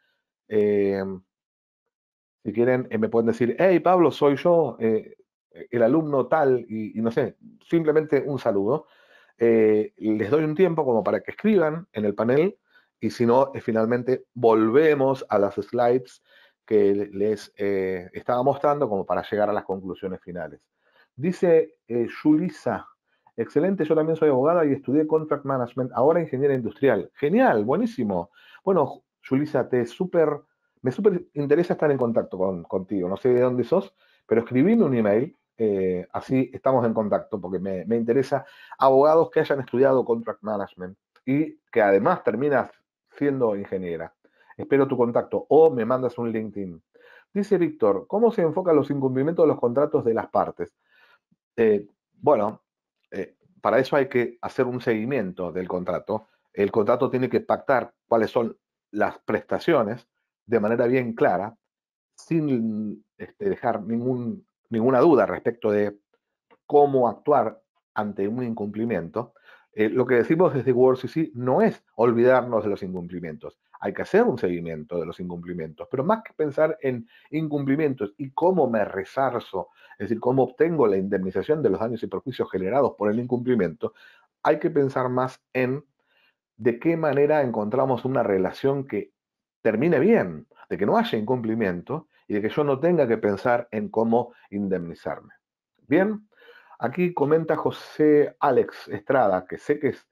eh, si quieren eh, me pueden decir, hey Pablo, soy yo, eh, el alumno tal, y, y no sé, simplemente un saludo. Eh, les doy un tiempo como para que escriban en el panel, y si no, eh, finalmente volvemos a las slides que les eh, estaba mostrando como para llegar a las conclusiones finales. Dice eh, Yulisa, excelente, yo también soy abogada y estudié Contract Management, ahora ingeniera industrial. Genial, buenísimo. Bueno, Yulisa, te super, me súper interesa estar en contacto con, contigo, no sé de dónde sos, pero escribime un email, eh, así estamos en contacto, porque me, me interesa abogados que hayan estudiado Contract Management y que además terminas siendo ingeniera. Espero tu contacto o me mandas un LinkedIn. Dice Víctor, ¿cómo se enfocan los incumplimientos de los contratos de las partes? Eh, bueno, eh, para eso hay que hacer un seguimiento del contrato. El contrato tiene que pactar cuáles son las prestaciones de manera bien clara, sin este, dejar ningún, ninguna duda respecto de cómo actuar ante un incumplimiento. Eh, lo que decimos desde World C C no es olvidarnos de los incumplimientos. Hay que hacer un seguimiento de los incumplimientos, pero más que pensar en incumplimientos y cómo me resarzo, es decir, cómo obtengo la indemnización de los daños y perjuicios generados por el incumplimiento, hay que pensar más en de qué manera encontramos una relación que termine bien, de que no haya incumplimiento y de que yo no tenga que pensar en cómo indemnizarme. Bien, aquí comenta José Alex Estrada, que sé que es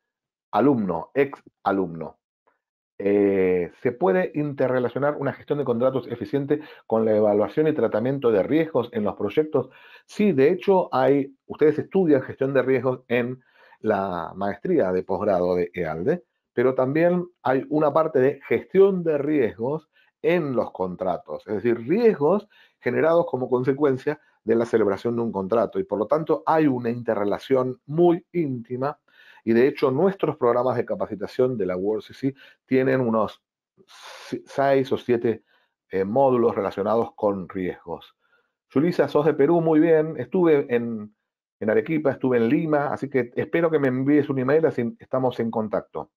alumno, ex alumno. Eh, ¿Se puede interrelacionar una gestión de contratos eficiente con la evaluación y tratamiento de riesgos en los proyectos? Sí, de hecho, hay, ustedes estudian gestión de riesgos en la maestría de posgrado de EALDE, pero también hay una parte de gestión de riesgos en los contratos, es decir, riesgos generados como consecuencia de la celebración de un contrato, y por lo tanto hay una interrelación muy íntima. Y de hecho, nuestros programas de capacitación de la World C C tienen unos seis o siete eh, módulos relacionados con riesgos. Yulisa, sos de Perú, muy bien. Estuve en, en Arequipa, estuve en Lima, así que espero que me envíes un email, así estamos en contacto.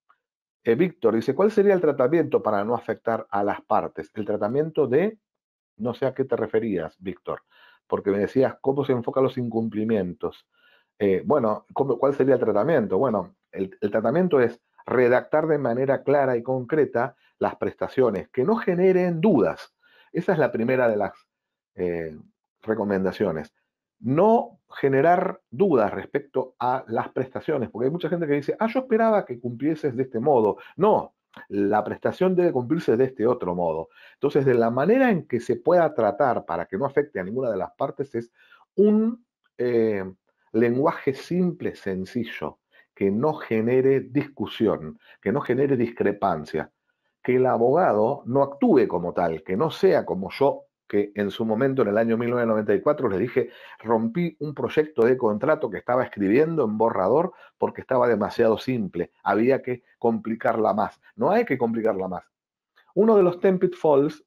Eh, Víctor dice, ¿cuál sería el tratamiento para no afectar a las partes? El tratamiento de, no sé a qué te referías, Víctor, porque me decías cómo se enfocan los incumplimientos. Eh, bueno, ¿cómo, ¿cuál sería el tratamiento? Bueno, el, el tratamiento es redactar de manera clara y concreta las prestaciones, que no generen dudas. Esa es la primera de las eh, recomendaciones. No generar dudas respecto a las prestaciones, porque hay mucha gente que dice, ah, yo esperaba que cumplieses de este modo. No, la prestación debe cumplirse de este otro modo. Entonces, de la manera en que se pueda tratar para que no afecte a ninguna de las partes es un eh, lenguaje simple, sencillo, que no genere discusión, que no genere discrepancia, que el abogado no actúe como tal, que no sea como yo, que en su momento, en el año mil novecientos noventa y cuatro, les dije, rompí un proyecto de contrato que estaba escribiendo en borrador porque estaba demasiado simple. Había que complicarla más. No hay que complicarla más. Uno de los ten pitfalls,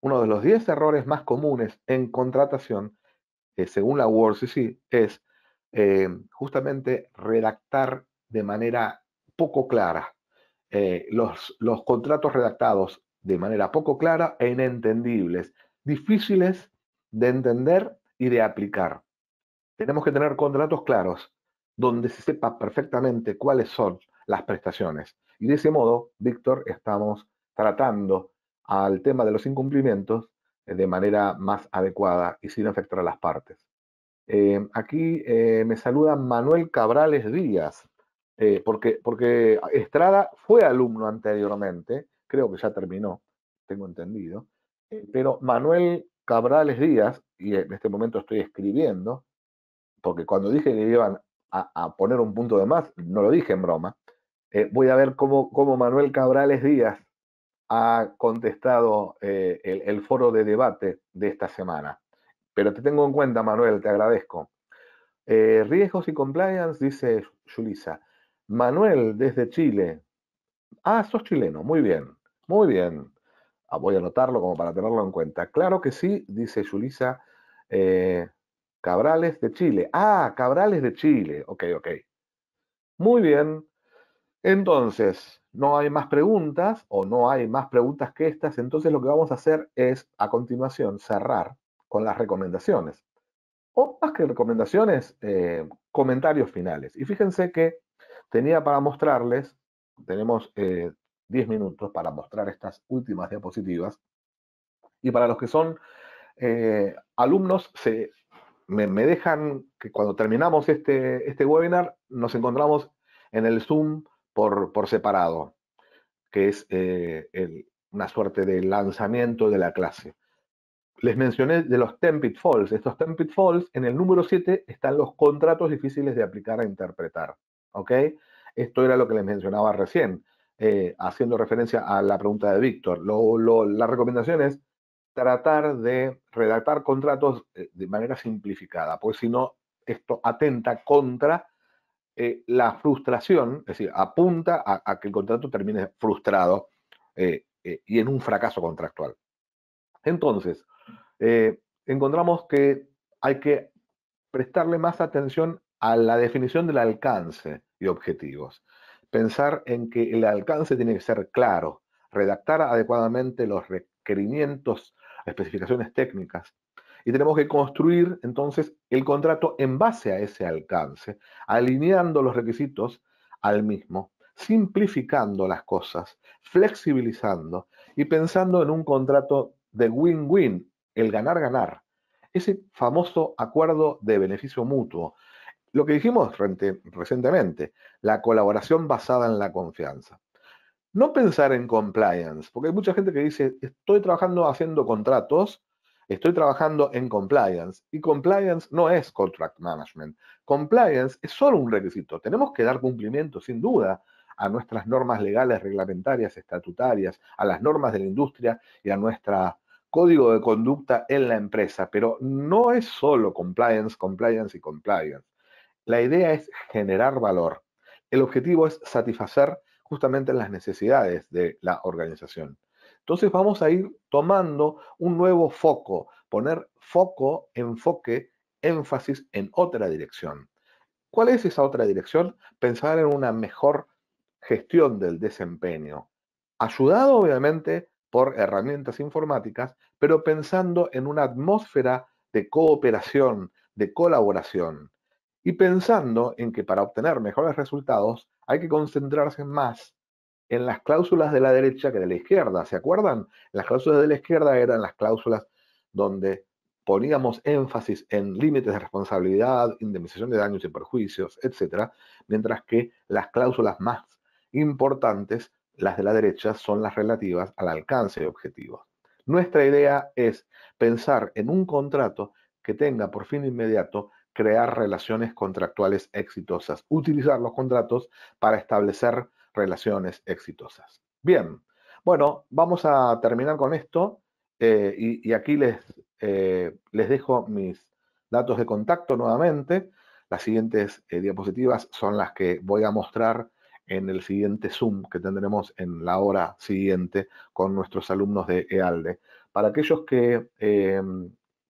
uno de los diez errores más comunes en contratación, eh, según la World C C, es eh, justamente redactar de manera poco clara. Eh, los, los contratos redactados de manera poco clara e inentendibles, difíciles de entender y de aplicar. Tenemos que tener contratos claros donde se sepa perfectamente cuáles son las prestaciones. Y de ese modo, Víctor, estamos tratando al tema de los incumplimientos de manera más adecuada y sin afectar a las partes. Eh, aquí eh, me saluda Manuel Cabrales Díaz, eh, porque, porque Estrada fue alumno anteriormente, creo que ya terminó, tengo entendido. Pero Manuel Cabrales Díaz, y en este momento estoy escribiendo, porque cuando dije que iban a, a poner un punto de más, no lo dije en broma, eh, voy a ver cómo, cómo Manuel Cabrales Díaz ha contestado eh, el, el foro de debate de esta semana. Pero te tengo en cuenta, Manuel, te agradezco. Eh, riesgos y compliance, dice Yulisa. Manuel, desde Chile. Ah, sos chileno, muy bien, muy bien. Voy a anotarlo como para tenerlo en cuenta. Claro que sí, dice Yulisa eh, Cabrales de Chile. Ah, Cabrales de Chile. Ok, ok. Muy bien. Entonces, no hay más preguntas o no hay más preguntas que estas. Entonces, lo que vamos a hacer es, a continuación, cerrar con las recomendaciones. O más que recomendaciones, eh, comentarios finales. Y fíjense que tenía para mostrarles, tenemos... Eh, diez minutos para mostrar estas últimas diapositivas. Y para los que son eh, alumnos, se, me, me dejan que cuando terminamos este, este webinar nos encontramos en el Zoom por, por separado, que es eh, el, una suerte de lanzamiento de la clase. Les mencioné de los ten pitfalls. Estos ten pitfalls, en el número siete están los contratos difíciles de aplicar e interpretar. ¿Ok? Esto era lo que les mencionaba recién. Eh, haciendo referencia a la pregunta de Víctor, lo, lo, la recomendación es tratar de redactar contratos de manera simplificada, porque si no, esto atenta contra eh, la frustración, es decir, apunta a, a que el contrato termine frustrado eh, eh, y en un fracaso contractual. Entonces, eh, encontramos que hay que prestarle más atención a la definición del alcance y objetivos. Pensar en que el alcance tiene que ser claro, redactar adecuadamente los requerimientos, especificaciones técnicas. Y tenemos que construir entonces el contrato en base a ese alcance, alineando los requisitos al mismo, simplificando las cosas, flexibilizando y pensando en un contrato de win-win, el ganar-ganar. Ese famoso acuerdo de beneficio mutuo. Lo que dijimos recientemente, la colaboración basada en la confianza. No pensar en compliance, porque hay mucha gente que dice, estoy trabajando haciendo contratos, estoy trabajando en compliance, y compliance no es contract management. Compliance es solo un requisito. Tenemos que dar cumplimiento, sin duda, a nuestras normas legales, reglamentarias, estatutarias, a las normas de la industria y a nuestra código de conducta en la empresa, pero no es solo compliance, compliance y compliance. La idea es generar valor. El objetivo es satisfacer justamente las necesidades de la organización. Entonces vamos a ir tomando un nuevo foco, poner foco, enfoque, énfasis en otra dirección. ¿Cuál es esa otra dirección? Pensar en una mejor gestión del desempeño, ayudado obviamente por herramientas informáticas, pero pensando en una atmósfera de cooperación, de colaboración, y pensando en que para obtener mejores resultados hay que concentrarse más en las cláusulas de la derecha que de la izquierda. ¿Se acuerdan? Las cláusulas de la izquierda eran las cláusulas donde poníamos énfasis en límites de responsabilidad, indemnización de daños y perjuicios, etcétera, mientras que las cláusulas más importantes, las de la derecha, son las relativas al alcance de objetivos. Nuestra idea es pensar en un contrato que tenga por fin inmediato crear relaciones contractuales exitosas, utilizar los contratos para establecer relaciones exitosas. Bien, bueno, vamos a terminar con esto eh, y, y aquí les, eh, les dejo mis datos de contacto nuevamente. Las siguientes eh, diapositivas son las que voy a mostrar en el siguiente Zoom que tendremos en la hora siguiente con nuestros alumnos de EALDE. Para aquellos que, eh,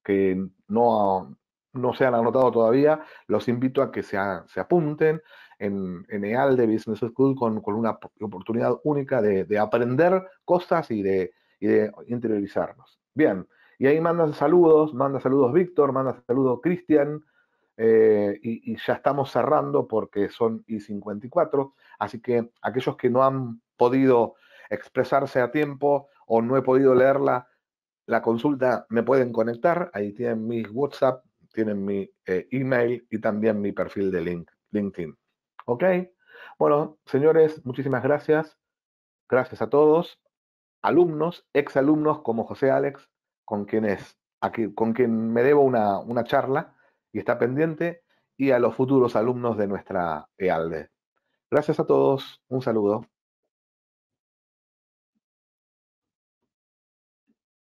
que no... no se han anotado todavía, los invito a que se, a, se apunten en, en EALDE Business School con, con una oportunidad única de, de aprender cosas y de, y de interiorizarnos. Bien, y ahí mandan saludos, manda saludos Víctor, manda saludos Cristian, eh, y, y ya estamos cerrando porque son y cincuenta y cuatro, así que aquellos que no han podido expresarse a tiempo o no he podido leerla, la consulta me pueden conectar, ahí tienen mis WhatsApp, tienen mi eh, email y también mi perfil de link, LinkedIn. ¿Ok? Bueno, señores, muchísimas gracias. Gracias a todos. Alumnos, exalumnos como José Alex, con quien, es, aquí, con quien me debo una, una charla y está pendiente, y a los futuros alumnos de nuestra EALDE. Gracias a todos. Un saludo.